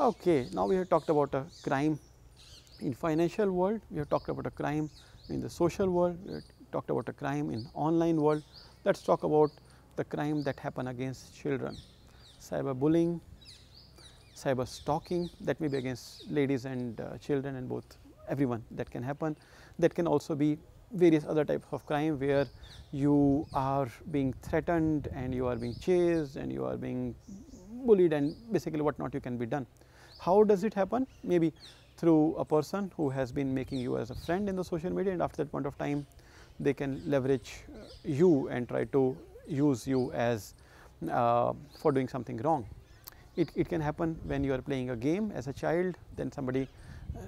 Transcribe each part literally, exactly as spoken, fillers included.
Okay, now we have talked about a crime in financial world, we have talked about a crime in the social world, we have talked about a crime in online world. Let us talk about the crime that happen against children. Cyberbullying, cyber stalking, that may be against ladies and uh, children and both everyone, that can happen. That can also be various other types of crime where you are being threatened and you are being chased and you are being bullied and basically what not you can be done. How does it happen? Maybe through a person who has been making you as a friend in the social media, and after that point of time they can leverage you and try to use you as uh, for doing something wrong. It, it can happen when you are playing a game as a child, then somebody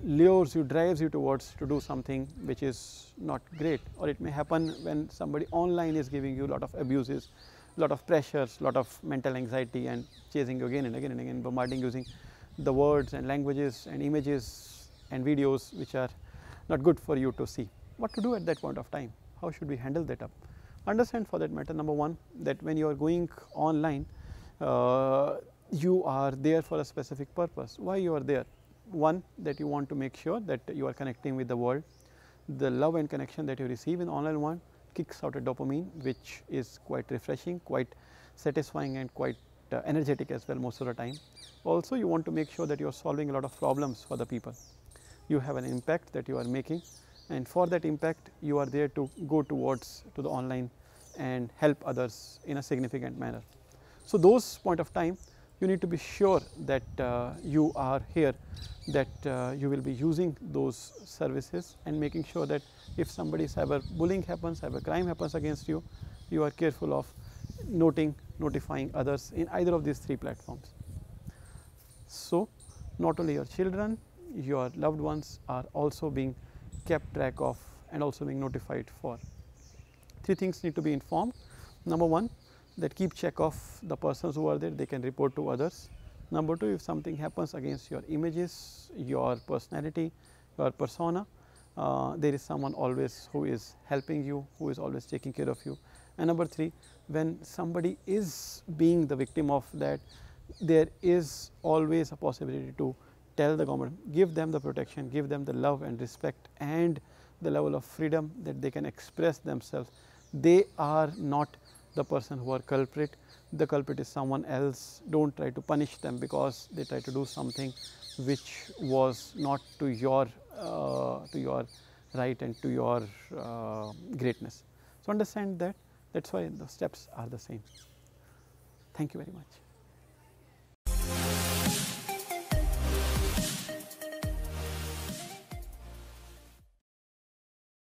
lures you, drives you towards to do something which is not great, or it may happen when somebody online is giving you a lot of abuses, lot of pressures, lot of mental anxiety and chasing you again and again and again, bombarding using the words and languages and images and videos which are not good for you to see. What to do at that point of time? How should we handle that up? Understand for that matter, number one, that when you are going online, uh, you are there for a specific purpose. Why you are there? One, that you want to make sure that you are connecting with the world. The love and connection that you receive in online one kicks out a dopamine which is quite refreshing, quite satisfying and quite uh, energetic as well most of the time. Also, you want to make sure that you are solving a lot of problems for the people. You have an impact that you are making, and for that impact you are there to go towards to the online and help others in a significant manner. So those point of time you need to be sure that uh, you are here, that uh, you will be using those services and making sure that if somebody cyber bullying happens, cyber crime happens against you, you are careful of noting, notifying others in either of these three platforms. So not only your children, your loved ones are also being kept track of and also being notified for. Three things need to be informed. Number one, that keep check of the persons who are there, they can report to others. Number two, if something happens against your images, your personality, your persona, uh, there is someone always who is helping you, who is always taking care of you. And number three, when somebody is being the victim of that, there is always a possibility to tell the government, give them the protection, give them the love and respect and the level of freedom that they can express themselves. They are not the person who are culprit, the culprit is someone else. Do not try to punish them because they try to do something which was not to your, uh, to your right and to your uh, greatness. So understand that, that is why the steps are the same. Thank you very much.